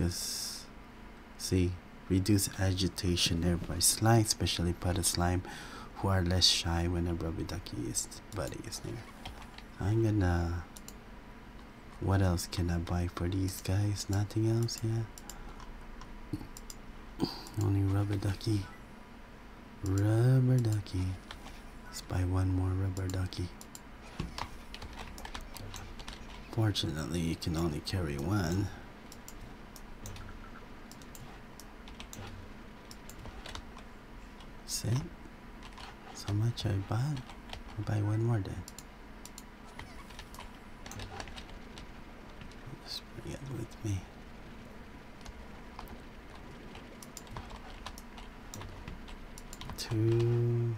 Because see, reduce agitation by slime, especially potted slime who are less shy when a rubber ducky is budding is near. I'm gonna, what else can I buy for these guys? Nothing else, yeah. Only rubber ducky. Rubber ducky. Let's buy one more rubber ducky. Fortunately, you can only carry one. See? So much I bought. I'll buy one more then. Just bring it with me. Two.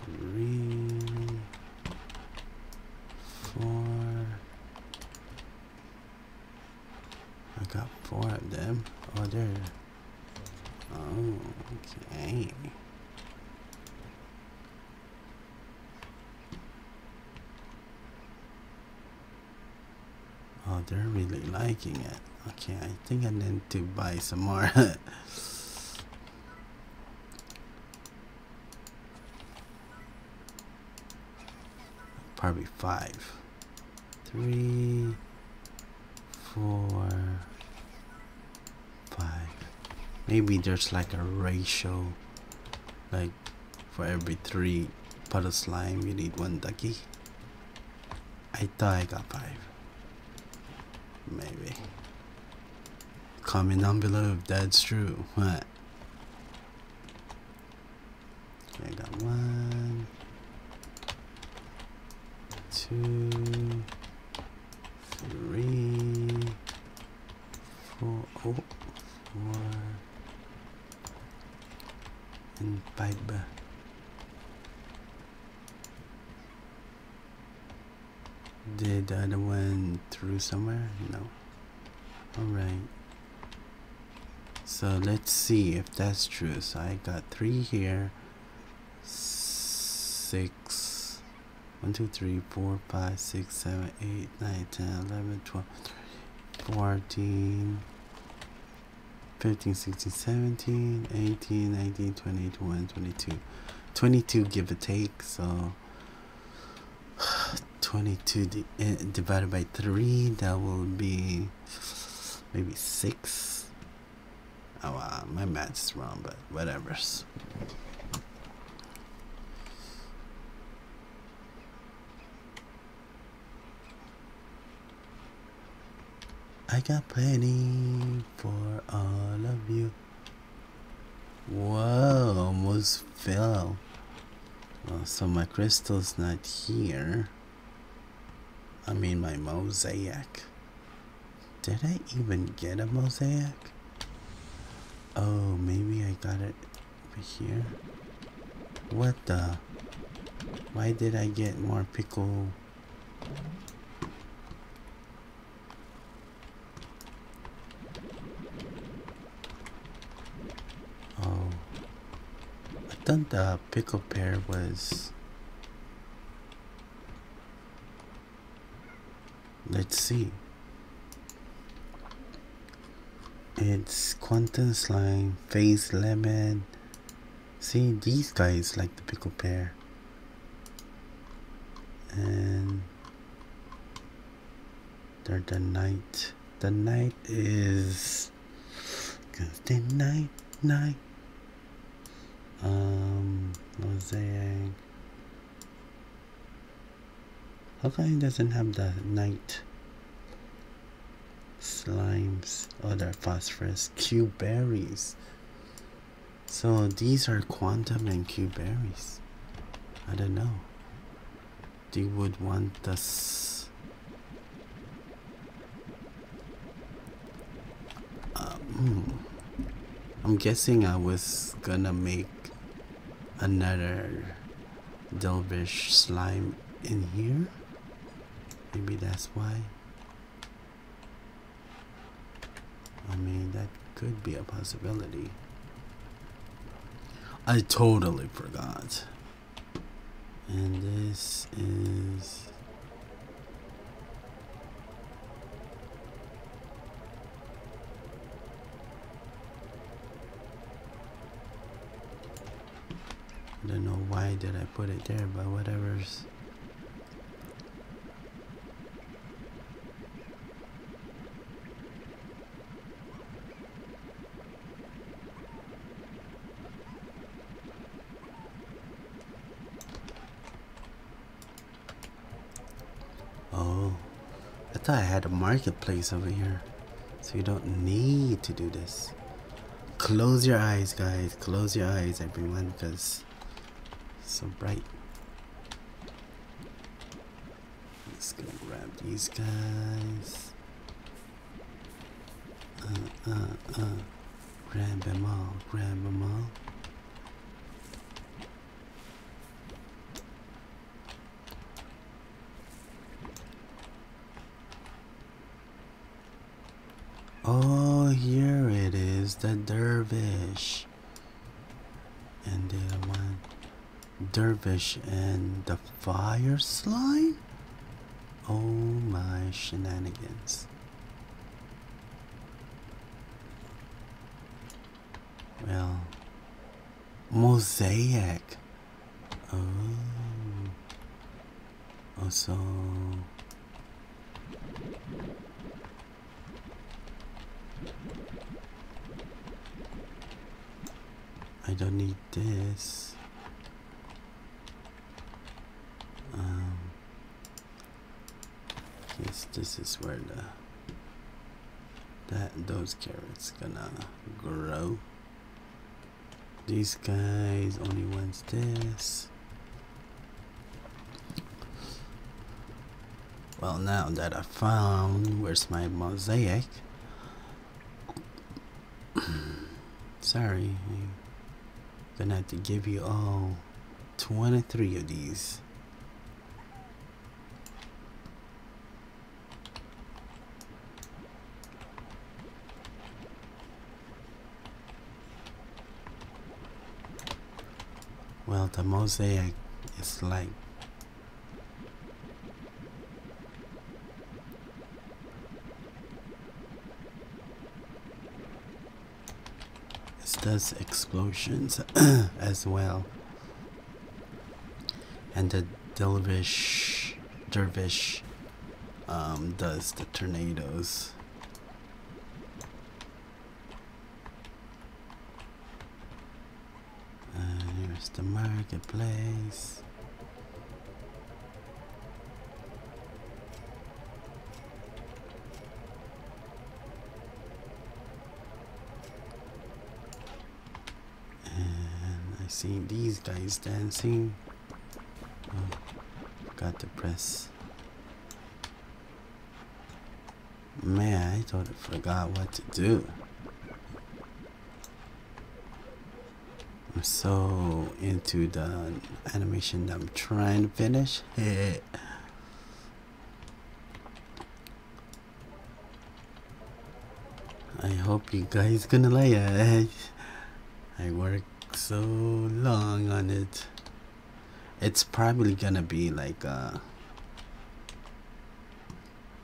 3, 4. I got 4 of them. Oh, there. Oh, okay. Oh, they're really liking it. Okay, I think I need to buy some more. Probably 5. 3, 4, 5. Maybe there's like a ratio, like for every 3 pot of slime you need 1 ducky. I thought I got 5. Maybe. Comment down below if that's true. What? Okay, I got 1. 2, 3, 4, oh, 4, and 5. Did the other one through somewhere? No. Alright. So let's see if that's true. So I got 3 here. 6. 1, 2, 3, 4, 5, 6, 7, 8, 9, 10, 11, 12, 14, 15, 16, 17, 18, 19, 20, 21, 22. 22 give or take, so 22 divided by 3, that will be maybe 6. Oh wow, my math is wrong, but whatever. I got plenty for all of you. Whoa, almost fell. Oh, so my crystal's not here. I mean my mosaic. Did I even get a mosaic? Oh, maybe I got it over here. What the? Why did I get more pickle? I thought the pickle pear was... Let's see. It's quantum slime, face lemon. See, these guys like the pickle pear. And they're the night. The night is... 'Cause the night. Mosaic. How come it doesn't have the night slimes? Other phosphorus, cube berries. So these are quantum and cube berries. I don't know. They would want us. I'm guessing I was gonna make another Delvish slime in here. Maybe that's why. I mean, that could be a possibility. I totally forgot. And this is... I don't know why did I put it there, but whatever's. Oh, I thought I had a marketplace over here, so you don't need to do this. Close your eyes, guys. Close your eyes, everyone, because it's so bright. I'm just gonna grab these guys. Grab them all. Grab them all. Oh, here it is, the dervish. And the other one, dervish and the fire slime? Oh my shenanigans. Well, mosaic. Oh. Also. I don't need this. I guess this is where those carrots gonna grow. These guys only wants this. Well, now that I found where's my mosaic. Sorry. Gonna have to give you all 23 of these. Well, the mosaic is like does explosions as well, and the dervish does the tornadoes. Here's the marketplace. See these guys dancing. Oh, forgot to press. Man, I totally forgot what to do. I'm so into the animation that I'm trying to finish. I hope you guys gonna like it. I work so long on it. It's probably gonna be like a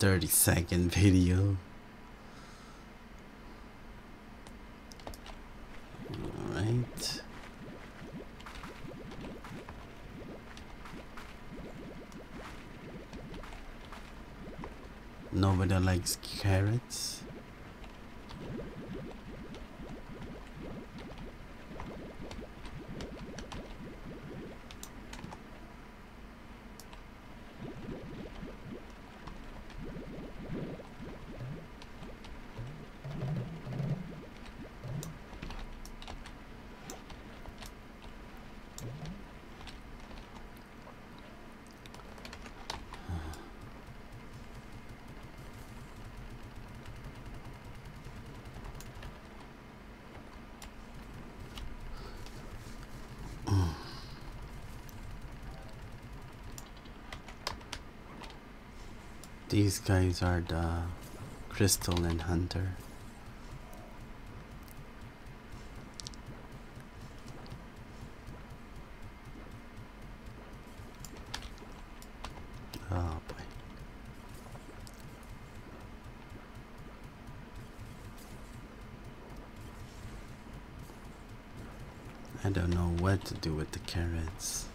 30-second video. All right. Nobody likes carrots. These guys are the crystal and hunter. Oh boy. I I don't know what to do with the carrots.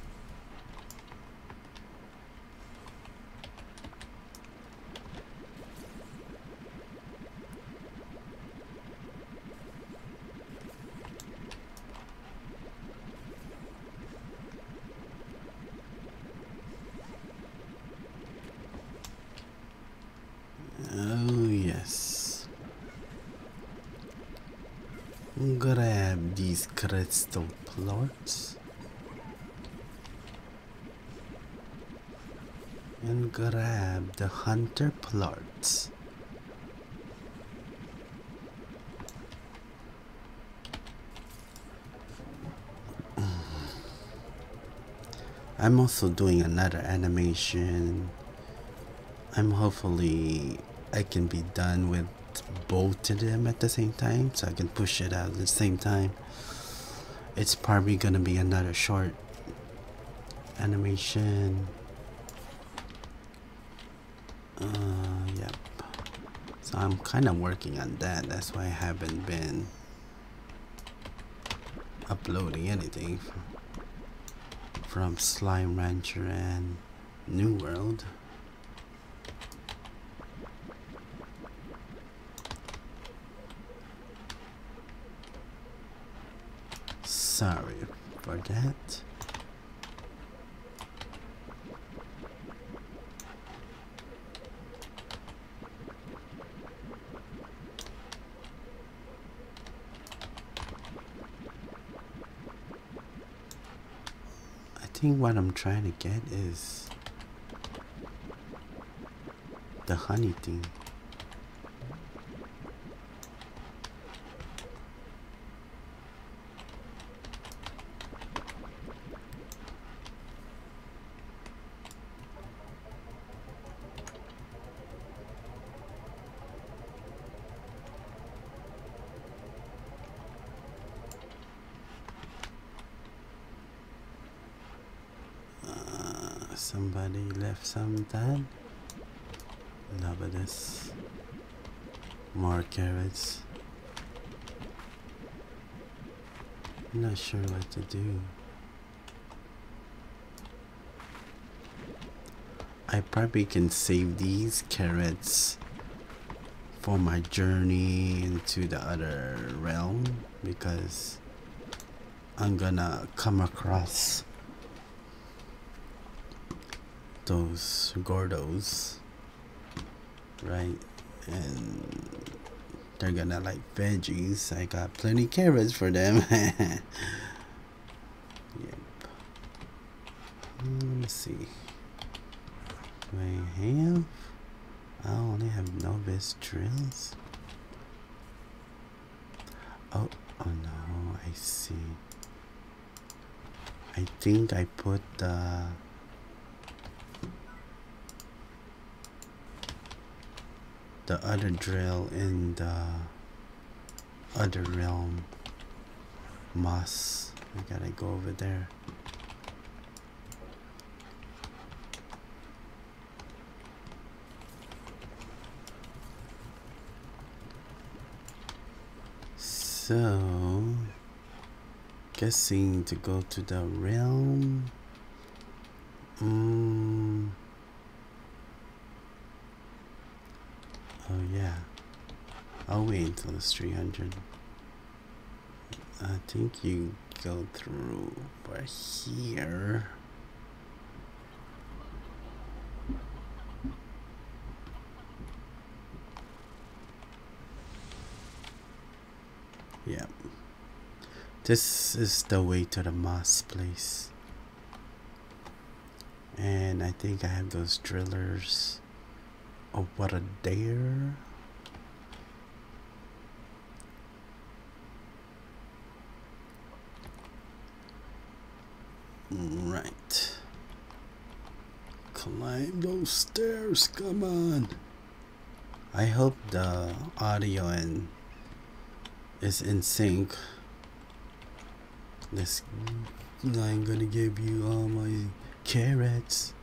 Grab these crystal plorts and grab the hunter plorts. I'm also doing another animation. I'm hopefully I can be done with both of them at the same time, so I can push it out at the same time. It's probably gonna be another short animation. Yep. So I'm kind of working on that. That's why I haven't been uploading anything from Slime Rancher and New World. Sorry for that. I think what I'm trying to get is the honey thing. Somebody left some done. Love this. More carrots. I'm not sure what to do. I probably can save these carrots for my journey into the other realm, because I'm gonna come across those Gordos, right? And they're gonna like veggies. I got plenty of carrots for them. Yep. Let's see. Do I have? I only have novice drills. Oh no! I see. I think I put the. The other drill in the other realm. Moss. I gotta go over there. So, guessing to go to the realm. Oh yeah, I'll wait until it's 300. I think you go through over here. Yeah, this is the way to the moss place. And I think I have those drillers. Oh, what a dare. Right. Climb those stairs, come on. I hope the audio and is in sync. This, I'm gonna give you all my carrots.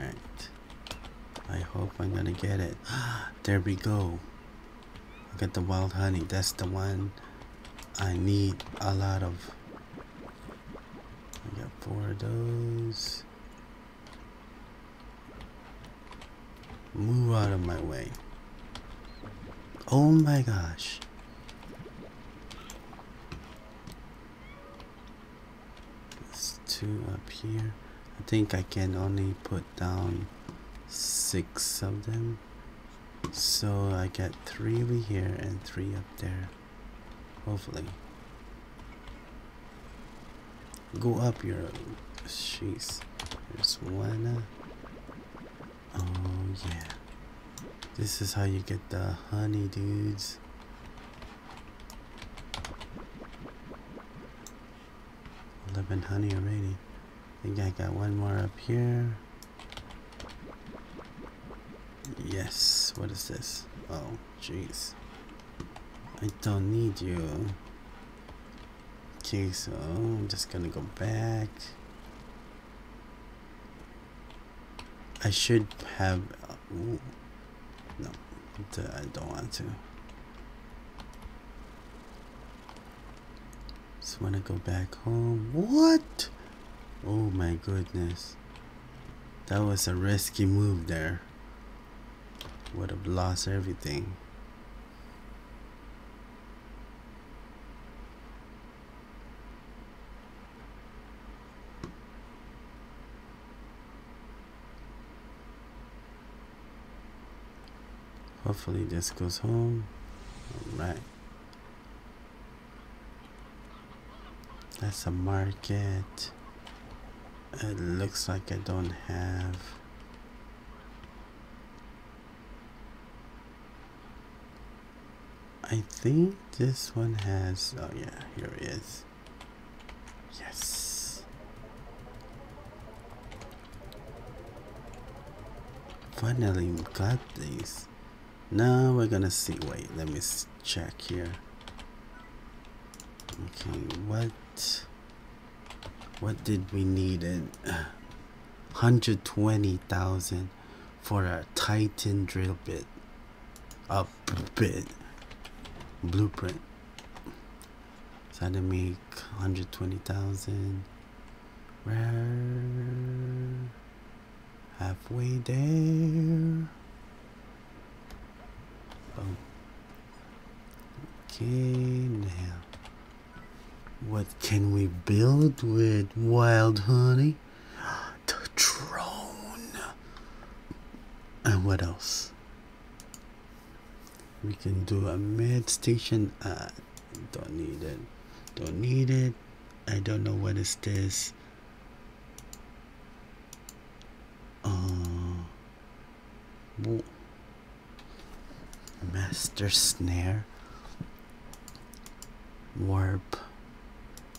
Alright, I hope I'm gonna get it. There we go. Get the wild honey. That's the one I need a lot of. I got 4 of those. Move out of my way. Oh my gosh. There's 2 up here. I think I can only put down 6 of them. So I got 3 over here and 3 up there. Hopefully. Go up your... Jeez. There's 1. Oh yeah. This is how you get the honey, dudes. I love honey already. I think I got 1 more up here. Yes. What is this? Oh, jeez. I don't need you. Okay, so I'm just gonna go back. I should have... ooh. No, I don't want to. Just want to go back home. What? Oh my goodness. That was a risky move there. Would have lost everything. Hopefully this goes home. Alright. That's a market. It looks like I don't have... I think this one has... oh yeah, here it is. Yes. Finally we got these. Now we're gonna see. Wait, let me check here. Okay, what did we need? 120,000 for a Titan drill bit. A bit blueprint. So I had to make 120,000. Where? Halfway there. Oh. Okay, now what can we build with Wild Honey? The drone. And what else? We can do a med station. Don't need it. Don't need it. I don't know what is this. Master snare, warp.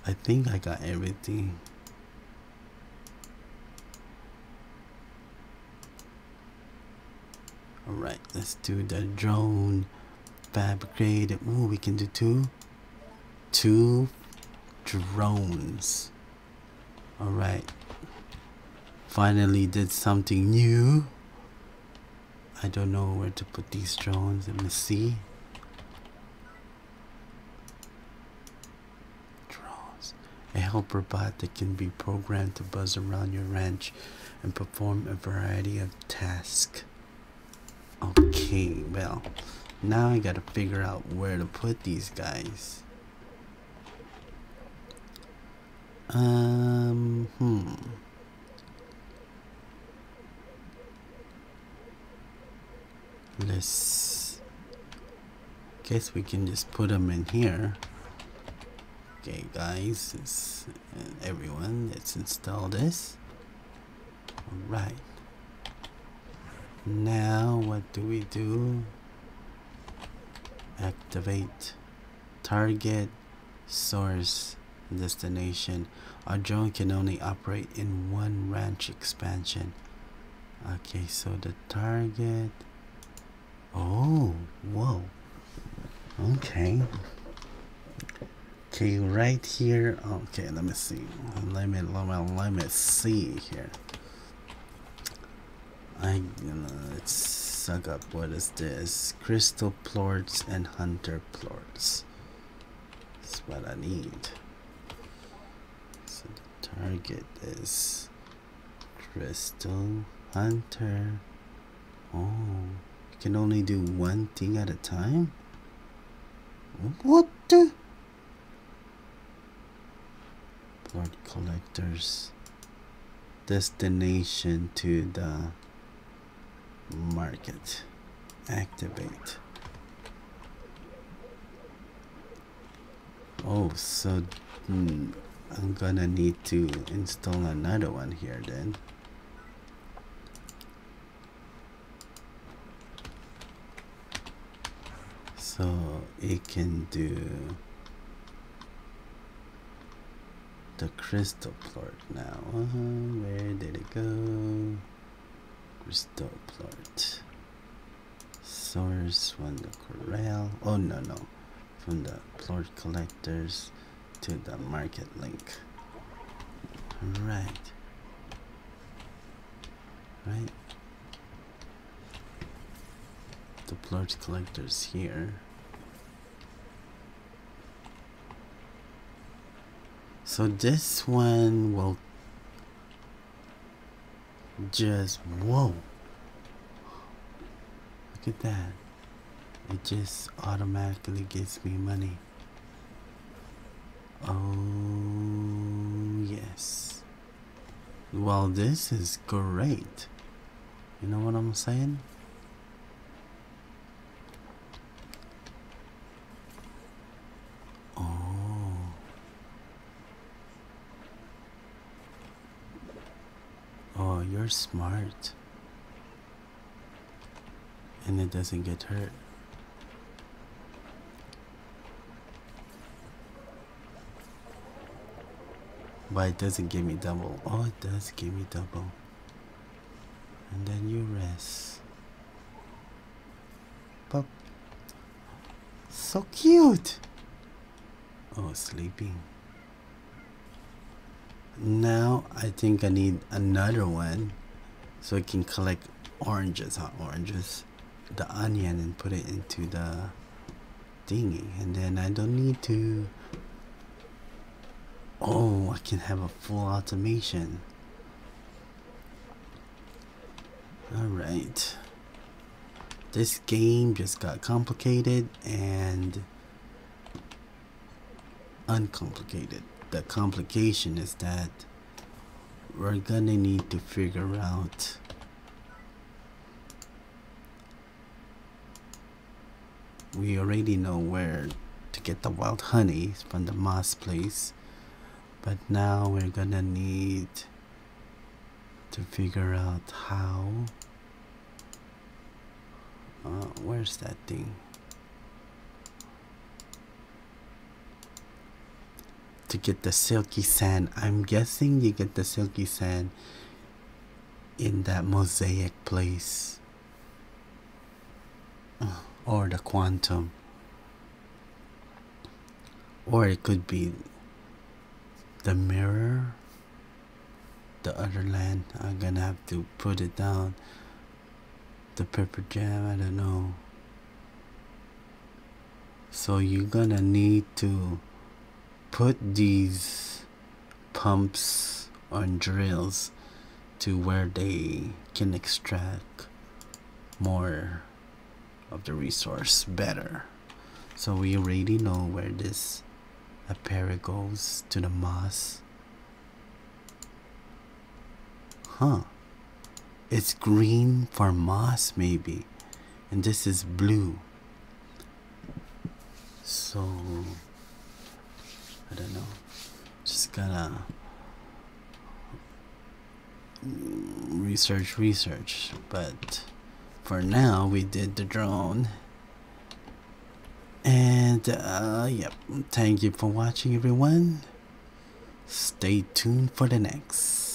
I think I got everything. All right, let's do the drone fabricated. Ooh, we can do 2 drones. All right, finally did something new. I don't know where to put these drones. Let me see. Drones. A helper bot that can be programmed to buzz around your ranch and perform a variety of tasks. Okay, well, now I gotta figure out where to put these guys. Let's guess we can just put them in here. Okay guys, everyone, let's install this. Alright. Now what do we do? Activate target, source, destination. Our drone can only operate in 1 ranch expansion. Okay, so the target. Oh, whoa. Okay. Okay, right here. Okay, let me see. Let me see here. Let's suck up. What is this? Crystal plorts and hunter plorts. That's what I need. So the target is crystal hunter. Oh, you can only do one thing at a time? What the? Plort collectors. Destination to the market. Activate. Oh, so I'm gonna need to install another one here then. So it can do the crystal plort now. Where did it go? Crystal plort. Source from the corral. Oh no. From the plort collectors to the market link. Alright. Right. The plort collectors here. So this one will just, whoa, look at that, it just automatically gives me money. Oh yes, well this is great, you know what I'm saying? You're smart, and it doesn't get hurt. But it doesn't give me double. Oh, it does give me double. And then you rest. Pop. So cute. Oh, sleeping. Now I think I need another one so I can collect oranges, the onion, and put it into the thingy, and then I don't need to. Oh, I can have a full automation. Alright, this game just got complicated and uncomplicated. The complication is that we're gonna need to figure out we already know where to get the wild honey from the moss place, but now we're gonna need to figure out how where's that thing to get the silky sand. I'm guessing you get the silky sand in that mosaic place or the quantum, or it could be the mirror, the other land. I'm gonna have to put it down. The pepper jam, I don't know. So you're gonna need to put these pumps on drills to where they can extract more of the resource better. So we already know where this apparel goes to the moss. Huh. It's green for moss maybe. And this is blue. So I don't know, just gotta research, but for now we did the drone, and yep, thank you for watching everyone, stay tuned for the next.